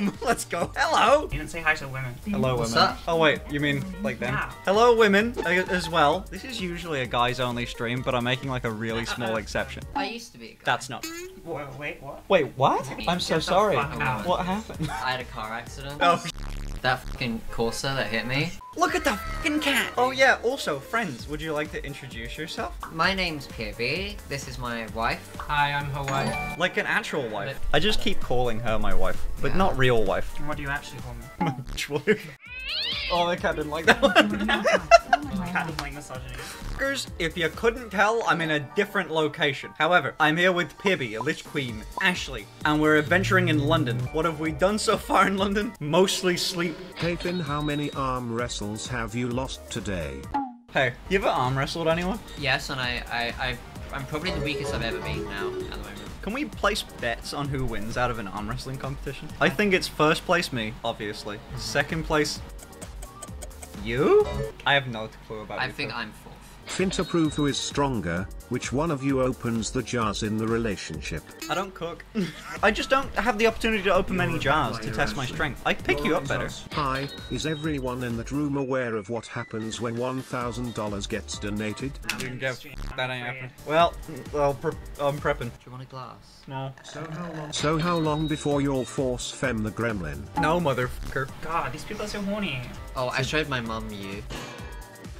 room. Let's go. Hello. You didn't say hi to women. Hello, women. Up? Oh wait, you mean like them? Yeah. Hello, women as well. This is usually a guys-only stream, but I'm making like a really small exception. I used to be a guy. That's not. Wait, what? Wait, what? I'm so sorry. What happened? I had a car accident. Oh. That fucking Corsa that hit me. Look at the fucking cat! Oh yeah, also, friends, would you like to introduce yourself? My name's Pibby. This is my wife. Hi, I'm her wife. Like an actual wife. I just keep calling her my wife, but not real wife. And what do you actually call me? My bitch wife. Oh, the cat didn't like that one. Cat didn't like misogyny. Fuckers, if you couldn't tell, I'm in a different location. However, I'm here with Pibby, a lich queen, Ashley, and we're adventuring in London. What have we done so far in London? Mostly sleep. Nathan, how many arm wrestles have you lost today? Hey, you ever arm wrestled anyone? Yes, and I'm probably the weakest I've ever been now at the moment. Can we place bets on who wins out of an arm wrestling competition? I think it's first place me, obviously. Second place, you? I have no clue about I think I'm fourth. Fint approve who is stronger, which one of you opens the jars in the relationship? I don't cook. I just don't have the opportunity to open many jars to test my strength. I pick you up better. Hi, is everyone in that room aware of what happens when $1,000 gets donated? You can go, that ain't happening. Well, I'm prepping. Do you want a glass? No. So how long before you'll force femme the gremlin? No, motherfucker. God, these people are so horny. Oh, I showed my mum you.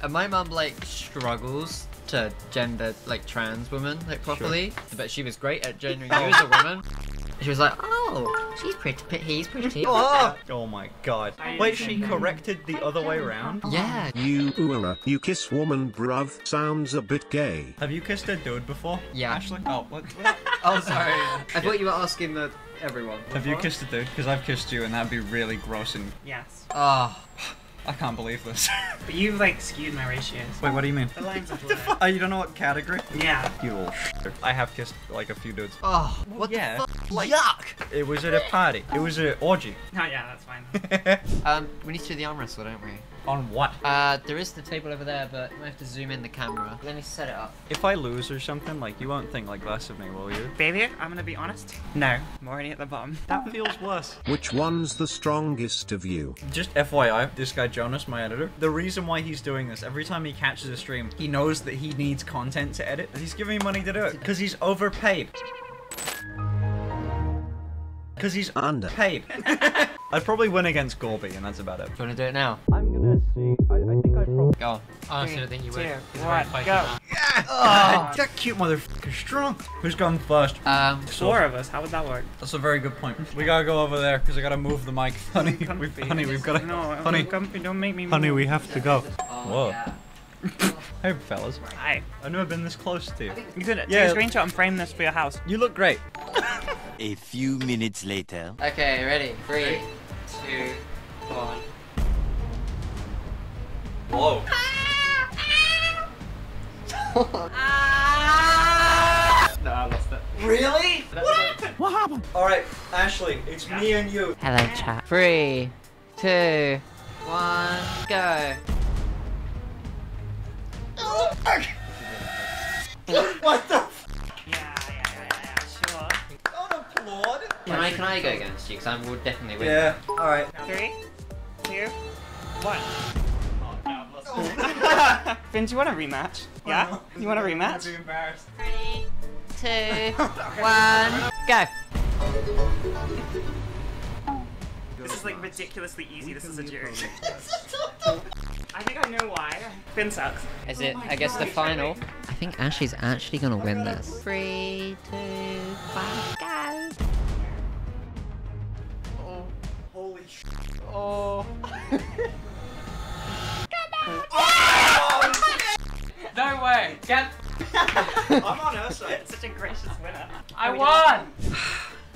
And my mum, like, struggles to gender, like, trans women, like, properly. Sure. But she was great at gendering you as a woman. She was like, oh, she's pretty, but he's pretty. Oh my god. Wait, she corrected the other way around? Yeah. You kiss woman, bruv. Sounds a bit gay. Have you kissed a dude before? Yeah. Ashley? Oh, what? Oh, sorry. I thought you were asking the everyone. Before. Have you kissed a dude? Because I've kissed you, and that'd be really gross and... Yes. Oh. I can't believe this. But you've like skewed my ratios. Wait, what do you mean? The lines are blurred. Oh, you don't know what category? Yeah. You little shit. I have kissed like a few dudes. Oh, what the fuck? Like, yuck! It was at a party. It was an orgy. Oh yeah, that's fine. We need to do the arm wrestle, don't we? On what? There is the table over there, but I have to zoom in the camera. Let me set it up. If I lose or something, like, you won't think like less of me, will you? Baby, I'm gonna be honest. No, I'm already at the bottom. That feels worse. Which one's the strongest of you? Just FYI, this guy Jonas, my editor, the reason why he's doing this, every time he catches a stream, he knows that he needs content to edit, and he's giving me money to do it, because he's overpaid. Because he's underpaid. I'd probably win against Gorby, and that's about it. Do you want to do it now? I'm gonna see. I think I'd probably... Go. Honestly, I think you would. Right, go. Yeah! Oh, that cute motherfucker's strong. Who's gone first? Four of us. How would that work? That's a very good point. We gotta go over there, because I gotta move the mic. Honey, we've gotta... No, honey, don't make me move. Honey, we have to go. Whoa. Yeah. Hey, fellas. Hi. I've never been this close to you. You could take a screenshot and frame this for your house. You look great. A few minutes later. Okay, ready? 3, 2, 1. Whoa. No, I lost it. Really? What happened? Alright, Ashley, it's me and you. Hello, chat. 3, 2, 1, go. What the f? Yeah, sure. Don't applaud. Can I go against you? Because I will definitely win. Yeah. Alright. 3, 2, 1. Oh, no, I've lost it. Finn, do you want a rematch? Yeah? You want a rematch? I'd be embarrassed. 3, 2, 1, go. This is like ridiculously easy. This is a joke. I think I know why. Finn sucks. Is it, I guess, the final? I think Ashley's actually gonna win this. 3, 2, 1, go! Oh, holy sh! Oh! Come on! Oh, no way! Get! I'm on her side. Such a gracious winner. I won!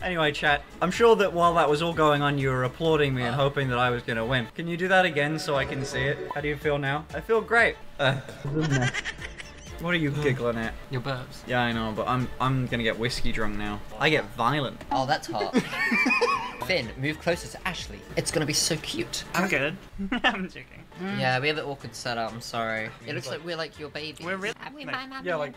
Anyway, chat, I'm sure that while that was all going on, you were applauding me and hoping that I was gonna win. Can you do that again so I can see it? How do you feel now? I feel great. What are you giggling at? Your burps. Yeah, I know, but I'm gonna get whiskey drunk now. I get violent. Oh, that's hot. Finn, move closer to Ashley. It's gonna be so cute. I'm good. I'm joking. Yeah, we have an awkward setup, I'm sorry. It looks like we're like your baby. We're really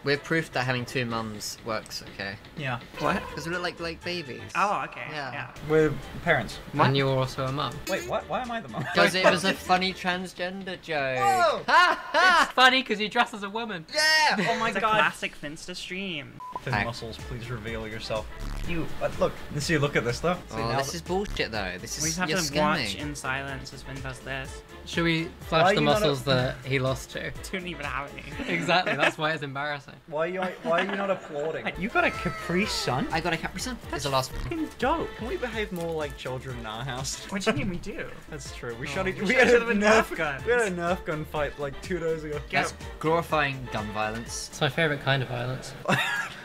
we're proof that having two mums works, okay? Yeah. What? Because we look like babies. Oh, okay. Yeah. We're parents. What? And you're also a mum. Wait, what? Why am I the mum? Because it was a funny transgender joke. Whoa! Ha ha! It's funny because you dress as a woman. Yeah! Oh my god. It's a classic Finsta stream. Thin muscles, please reveal yourself. You, look. See, look at this stuff. Oh, so this is bullshit though. This is you're scamming. We just have to watch in silence as Ben does this. Should we flash the muscles that he lost to? Don't even have any. Exactly, that's why it's embarrassing. Why are you not applauding? You got a Capri Sun? I got a Capri Sun. That's the last one. Dope. Can we behave more like children in our house? What do you mean we do? That's true. We shot each other with Nerf guns. We had a Nerf gun fight like 2 days ago. That's glorifying gun violence. It's my favorite kind of violence.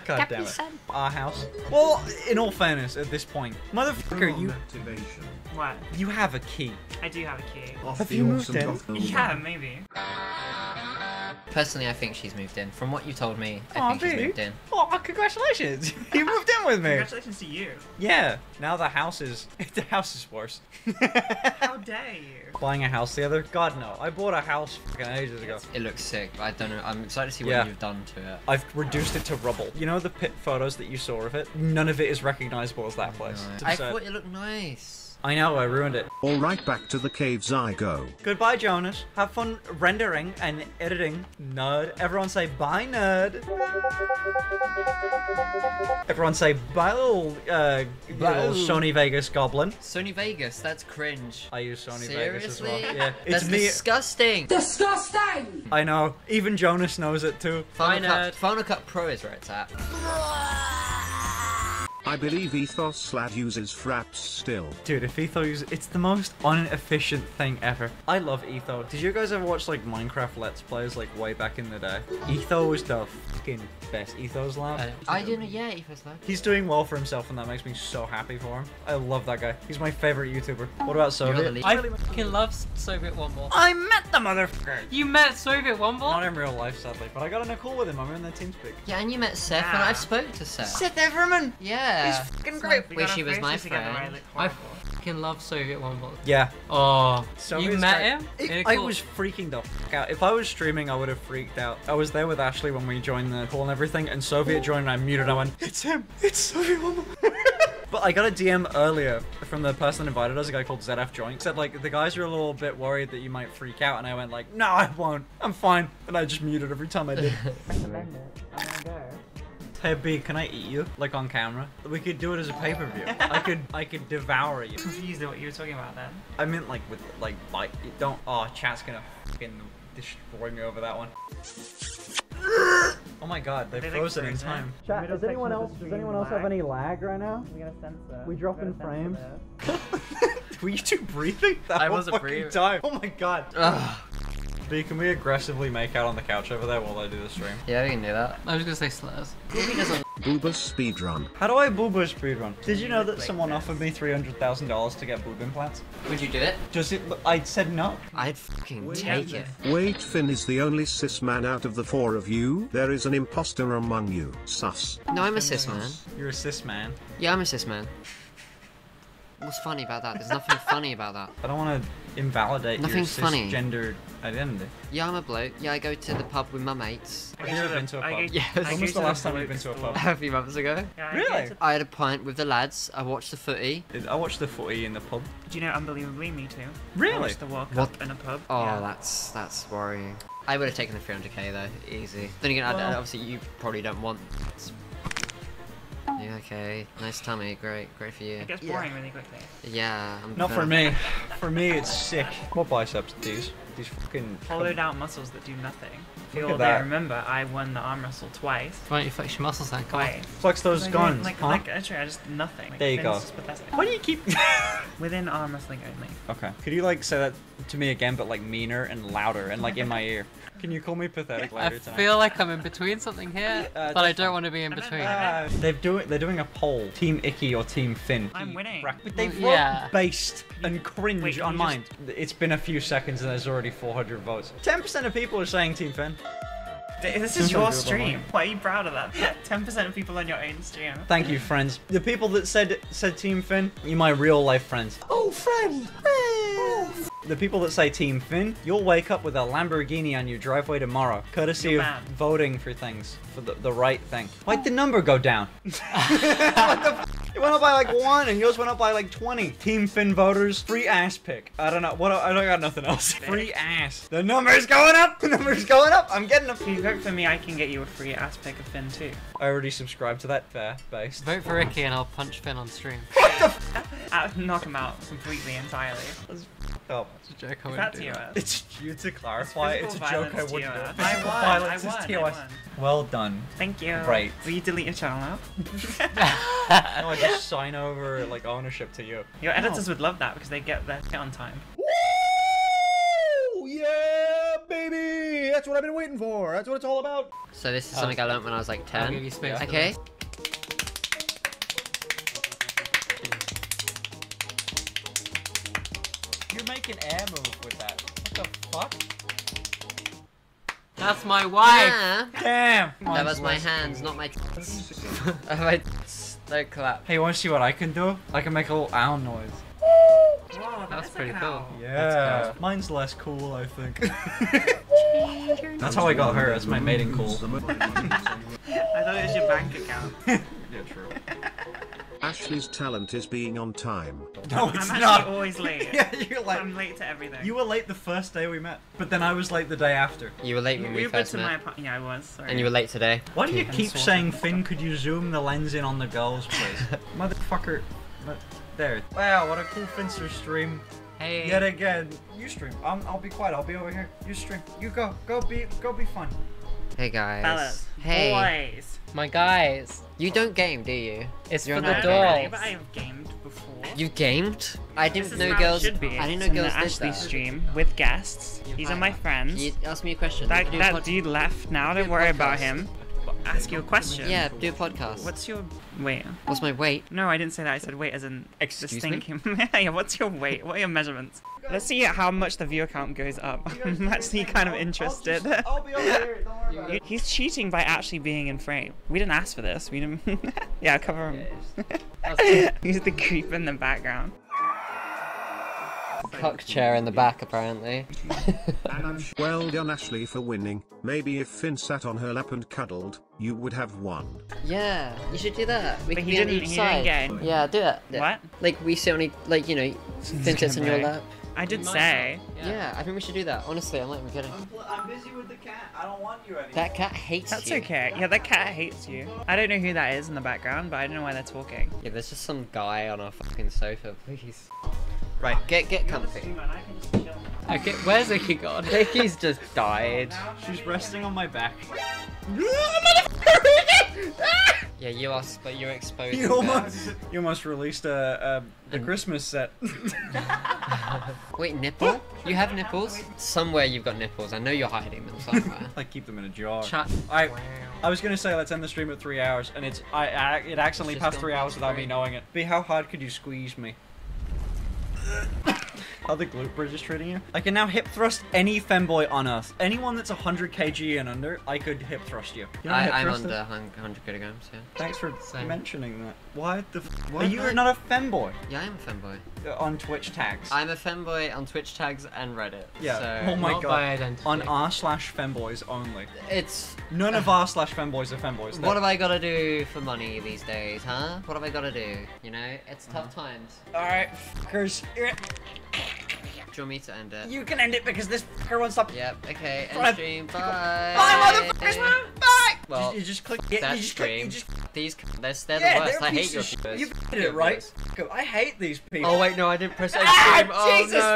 God damn it. Our house. Well, in all fairness, at this point, motherfucker, you. Activation. What? You have a key. I do have a key. Have you moved in? Yeah, maybe. Personally, I think she's moved in. From what you told me, I think she's moved in. Oh, congratulations! You moved in with me. Congratulations to you. Yeah. Now the house is worse. How dare you? Buying a house together? God no. I bought a house fucking ages ago. It looks sick. But I don't know. I'm excited to see what you've done to it. I've reduced it to rubble. You know the pit photos that you saw of it? None of it is recognizable as that place. No. I thought it looked nice. I know, I ruined it. All right, back to the caves I go. Goodbye, Jonas. Have fun rendering and editing, nerd. Everyone say bye, nerd. Everyone say bye, little Sony Vegas goblin. Sony Vegas, that's cringe. I use Sony Vegas as well. Yeah, it's disgusting. Disgusting! I know, even Jonas knows it too. Final Cut Pro is where it's at. I believe EthosLab uses fraps still. Dude, if Etho uses, it's the most inefficient thing ever. I love Etho. Did you guys ever watch like Minecraft Let's Plays like way back in the day? Etho was the fucking best. EthosLab. I didn't, yeah, EthosLab. He's doing well for himself and that makes me so happy for him. I love that guy. He's my favorite YouTuber. What about Soviet? I fucking love Soviet Womble. I met the motherfucker. You met Soviet Womble? Not in real life, sadly, but I got on a call with him. I'm in their TeamSpeak. Yeah, and you met Seth and I've spoken to Seth. Seth Everman. Yeah. He's fucking great. Wish he was my friend. Together, right? I fucking love Soviet Womble. Yeah. Oh. You met him? I was freaking the fuck out. If I was streaming, I would have freaked out. I was there with Ashley when we joined the call and everything, and Soviet joined and I muted and I went, it's him! It's Soviet Womble! But I got a DM earlier from the person that invited us, a guy called ZF Joint. Said like, the guys are a little bit worried that you might freak out, and I went like, no, I won't. I'm fine. And I just muted every time I did. Hey B, can I eat you? Like on camera? We could do it as a pay-per-view. I could devour you. I'm confused at what you were talking about then. I meant like with like bite. Don't. Oh, chat's gonna fucking destroy me over that one. Oh my god, they froze it in time. Chat, does anyone else have any lag right now? We gotta censor. We drop in frames. Were you two breathing? That I wasn't breathing. Oh my god. Ugh. B, can we aggressively make out on the couch over there while I do the stream? Yeah, we can do that. I was gonna say slurs. Booba speedrun. How do I booba speedrun? Did you know that someone offered me $300,000 to get boob implants? Would you do it? Does it? I said no. I'd fucking take it. Wait, Finn is the only cis man out of the four of you. There is an imposter among you. Sus. No, I'm a cis man. You're a cis man. Yeah, I'm a cis man. What's funny about that? There's nothing funny about that. I don't want to invalidate your cisgendered identity. Yeah, I'm a bloke. Yeah, I go to the pub with my mates. Have you ever been to a pub? Yes. When was the last time you've been to a pub? A few months ago. Yeah, really? I had a pint with the lads. I watched the footy. I watched the footy in the pub. Do you know, unbelievably, me too. Really? I watched the World Cup in a pub. Oh, yeah. That's worrying. I would have taken the 300k though, easy. Then again, obviously you probably don't want. Yeah, okay, nice tummy, great for you. It gets boring really quickly. Yeah. Not for me. For me, it's sick. What biceps are these? These fucking hollowed out muscles that do nothing. Feel that. Remember, I won the arm wrestle twice. Why don't you flex your muscles then? Why? Flex those guns. Like actually, I just nothing. Like, there you go. Just pathetic. Why do you keep within arm wrestling only? Okay. Could you like say that to me again, but like meaner and louder and like in my ear? Can you call me pathetic later tonight? I feel like I'm in between something here, but I don't want to be in between. They're doing a poll. Team Icky or Team Finn. I'm winning. But they've based and cringe on mine. It's been a few seconds and there's already 400 votes. 10% of people are saying Team Finn. This is your stream. Why are you proud of that? 10% of people on your own stream. Thank you, friends. The people that said Team Finn, you're my real life friends. Oh, friend! Hey. the people that say Team Finn, you'll wake up with a Lamborghini on your driveway tomorrow, courtesy of voting for things, for the right thing. Why'd the number go down? It went up by like 1 and yours went up by like 20. Team Finn voters, free ass pick. I don't know, what, I don't got nothing else. Free ass. The number's going up, the number's going up. I'm getting a— if you vote for me, I can get you a free ass pick of Finn too. I already subscribed to that, fair base. Vote for Ricky and I'll punch Finn on stream. What the f— I'll knock him out completely, entirely. Oh, it's a joke. I wouldn't do that. It's you to clarify. It's a joke. I wouldn't do that. I won. Well done. Thank you. Right. Will you delete your channel now? No, I just sign over like ownership to you. Your editors would love that because they get their shit on time. Woo! Yeah, baby. That's what I've been waiting for. That's what it's all about. So this is something I learned when I was like 10. Okay. An air move with that. What the fuck? That's my wife! Yeah. Damn! That was my hands, not my tits. Don't clap. Hey, you wanna see what I can do? I can make a little owl noise. Wow, that's pretty cool. Yeah. Mine's less cool, I think. That's how I got her, as my maiden call. I thought it was your bank account. Yeah, true. Ashley's talent is being on time. No, it's not. I'm always late. Yeah, you're late. I'm late to everything. You were late the first day we met, but then I was late the day after. You were late when we first met. Yeah, I was. Sorry. And you were late today. Why do you keep saying, Finn, could you zoom the lens in on the girls, please? Motherfucker. There. Wow, what a cool Finster stream. Hey. Yet again. You stream. I'll be quiet. I'll be over here. You stream. You go. Go be fun. Hey guys. Fellas. Hey. Boys. My guys. You don't game, do you? It's for the dolls. But I've gamed before. You've gamed? I didn't know girls Ashley stream with guests. These are my friends. Can you ask me a question? That dude left now. Don't worry about him. Ask you a question. Yeah, do a podcast. What's your weight? What's my weight? No, I didn't say that. I said weight as in yeah, what's your weight? What are your measurements? Let's see how much the view count goes up. I'm actually kind of interested. I'll be over here. Don't worry about it. He's cheating by actually being in frame. We didn't ask for this. We didn't. Yeah, cover him. He's the creep in the background. Cock chair in the back, apparently. Well done, Ashley, for winning. Maybe if Finn sat on her lap and cuddled, you would have won. Yeah, you should do that. We can be on each side. Yeah, do it. What? Like, we sit on each, like, you know, Finn sits on your lap. I did say. Yeah, I think we should do that. Honestly, I'm not even kidding. I'm busy with the cat. I don't want you anymore. That cat hates you. That's okay. Yeah, that cat hates you. I don't know who that is in the background, but I don't know why they're talking. Yeah, there's just some guy on our fucking sofa, please. Right, get comfy. Okay, where's Nikki gone? Nikki's just died. She's resting on my back. Yeah, you are, but you're exposed. You almost released the Christmas set. Wait, nipple? You have nipples? Somewhere you've got nipples. I know you're hiding them somewhere. Like keep them in a jar. I was gonna say let's end the stream at 3 hours, and it's it accidentally passed 3 hours without me knowing it. Be how hard could you squeeze me? How the glute bridge is treating you. I can now hip thrust any femboy on earth. Anyone that's 100 kg and under, I could hip thrust you. I'm under 100 kilograms, yeah. Thanks for mentioning that. Why the f— Are you not a femboy? Yeah, I am a femboy. On Twitch tags. I'm a femboy on Twitch tags and Reddit. Yeah, so oh my god. On r/femboys only. It's... None of r/femboys are femboys. Though. What have I got to do for money these days, huh? What have I got to do? You know, it's tough times. Alright, fuckers. Do you want me to end it? You can end it because this fucker won't stop. Yep, okay, end stream, bye. Bye, motherfuckers, bye! Well, you just click it, that stream. These they're the worst, I hate your shit. You did it, right? I hate these people. Oh wait, no, I didn't press end stream, oh no.